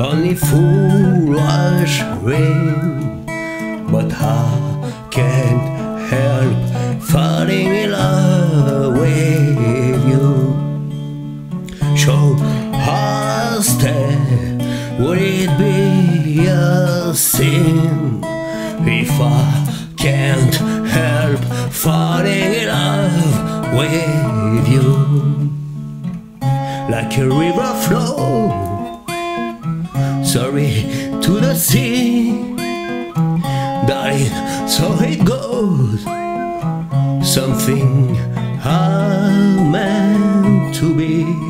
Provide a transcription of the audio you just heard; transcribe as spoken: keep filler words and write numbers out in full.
only foolish dream. But I can't help falling in love with you. So I'll stay. Would it be a sin if I can't help falling in love with you? Like a river flow, sorry, to the sea, darling, so it goes. Something I'm meant to be.